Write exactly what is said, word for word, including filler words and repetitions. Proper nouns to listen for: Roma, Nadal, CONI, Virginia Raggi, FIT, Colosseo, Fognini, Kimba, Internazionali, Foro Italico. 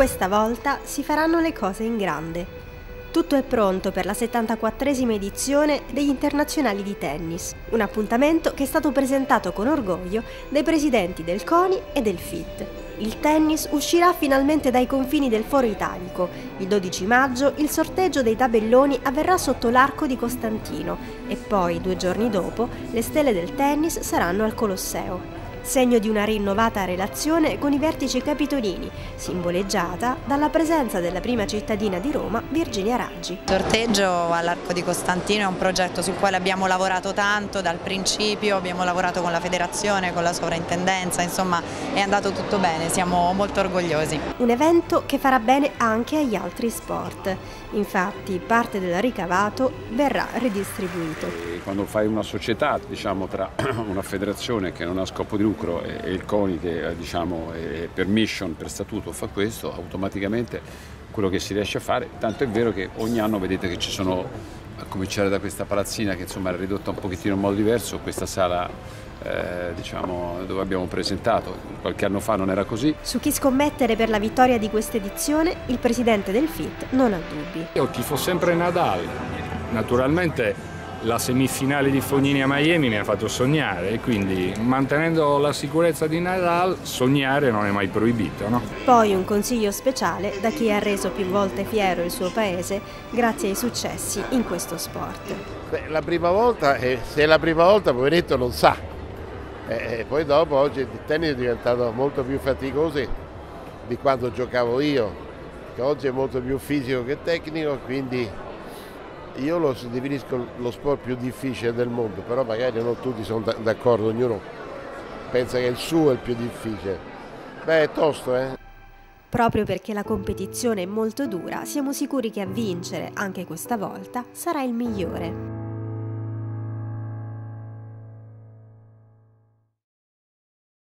Questa volta si faranno le cose in grande. Tutto è pronto per la settantaquattresima edizione degli Internazionali di tennis, un appuntamento che è stato presentato con orgoglio dai presidenti del CONI e del FIT. Il tennis uscirà finalmente dai confini del Foro Italico. Il dodici maggio il sorteggio dei tabelloni avverrà sotto l'arco di Costantino e poi, due giorni dopo, le stelle del tennis saranno al Colosseo. Segno di una rinnovata relazione con i vertici capitolini, simboleggiata dalla presenza della prima cittadina di Roma, Virginia Raggi. Il sorteggio all'Arco di Costantino è un progetto sul quale abbiamo lavorato tanto dal principio, abbiamo lavorato con la federazione, con la sovrintendenza, insomma è andato tutto bene, siamo molto orgogliosi. Un evento che farà bene anche agli altri sport, infatti parte del ricavato verrà redistribuito. Quando fai una società, diciamo, tra una federazione che non ha scopo di lucro e il CONI che, diciamo, per mission, per statuto fa questo, automaticamente quello che si riesce a fare, tanto è vero che ogni anno vedete che ci sono, a cominciare da questa palazzina che insomma era ridotta un pochettino in modo diverso, questa sala Eh, diciamo, dove abbiamo presentato, qualche anno fa non era così. Su chi scommettere per la vittoria di questa edizione il presidente del FIT non ha dubbi. Io tifo sempre Nadal, naturalmente. La semifinale di Fognini a Miami mi ha fatto sognare, quindi mantenendo la sicurezza di Nadal, sognare non è mai proibito, no? Poi un consiglio speciale da chi ha reso più volte fiero il suo paese grazie ai successi in questo sport. Beh, la prima volta, eh, se è la prima volta, poveretto non sa. Eh, poi dopo, oggi il tennis è diventato molto più faticoso di quando giocavo io, che oggi è molto più fisico che tecnico, quindi io lo definisco lo sport più difficile del mondo, però magari non tutti sono d'accordo, ognuno pensa che il suo è il più difficile. Beh, è tosto, eh? Proprio perché la competizione è molto dura, siamo sicuri che a vincere, anche questa volta, sarà il migliore.